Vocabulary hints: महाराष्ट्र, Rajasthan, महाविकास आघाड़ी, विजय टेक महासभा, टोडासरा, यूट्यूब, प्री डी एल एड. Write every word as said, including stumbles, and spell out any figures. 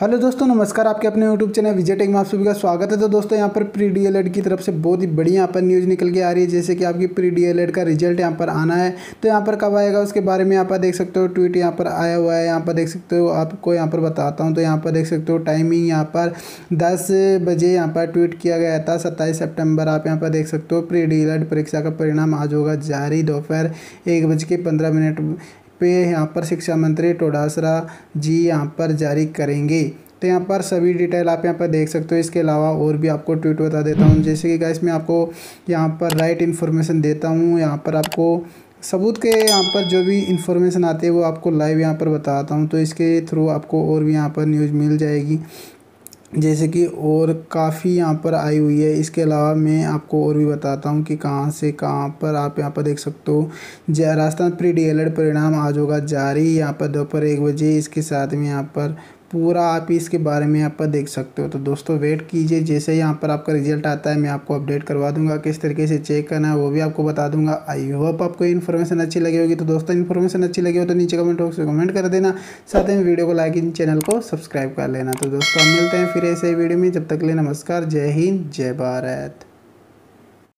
Hello दोस्तों, नमस्कार। आपके अपने यूट्यूब चैनल विजय टेक महासभा का स्वागत है। तो दोस्तों, यहाँ पर प्री डी एल एड की तरफ से बहुत ही बड़ी यहाँ पर न्यूज़ निकल के आ रही है, जैसे कि आपकी प्री डी एल एड का रिजल्ट यहाँ पर आना है। तो यहाँ पर कब आएगा उसके बारे में यहाँ पर देख सकते हो, ट्वीट यहाँ पर आया हुआ है। यहाँ पर देख सकते हो, आपको यहाँ पर बताता हूँ। तो यहाँ पर देख सकते हो टाइमिंग यहाँ पर दस बजे यहाँ पर ट्वीट किया गया था, सत्ताईस सितंबर। आप यहाँ पर देख सकते हो, प्री डी एल एड परीक्षा का परिणाम आज होगा जारी। दोपहर एक बज के पंद्रह मिनट पे यहाँ पर शिक्षा मंत्री टोडासरा जी यहाँ पर जारी करेंगे। तो यहाँ पर सभी डिटेल आप यहाँ पर देख सकते हो। इसके अलावा और भी आपको ट्वीट बता देता हूँ, जैसे कि गाइस मैं आपको यहाँ पर राइट इन्फॉर्मेशन देता हूँ। यहाँ पर आपको सबूत के यहाँ पर जो भी इन्फॉर्मेशन आती है वो आपको लाइव यहाँ पर बताता हूँ। तो इसके थ्रू आपको और भी यहाँ पर न्यूज़ मिल जाएगी, जैसे कि और काफ़ी यहाँ पर आई हुई है। इसके अलावा मैं आपको और भी बताता हूँ कि कहाँ से कहाँ पर आप यहाँ पर देख सकते हो। Rajasthan प्री डी एल एड परिणाम आज होगा जारी, यहाँ पर दोपहर एक बजे। इसके साथ में यहाँ पर पूरा आप इसके बारे में यहाँ पर देख सकते हो। तो दोस्तों वेट कीजिए, जैसे यहाँ पर आपका रिजल्ट आता है मैं आपको अपडेट करवा दूंगा। किस तरीके से चेक करना है वो भी आपको बता दूंगा। आई होप आपको इन्फॉर्मेशन अच्छी लगी होगी। तो दोस्तों इन्फॉर्मेशन अच्छी लगी हो तो नीचे कमेंट बॉक्स में कमेंट कर देना, साथ में वीडियो को लाइक एंड चैनल को सब्सक्राइब कर लेना। तो दोस्तों मिलते हैं फिर ऐसे वीडियो में, जब तक के लिए नमस्कार। जय हिंद, जय भारत।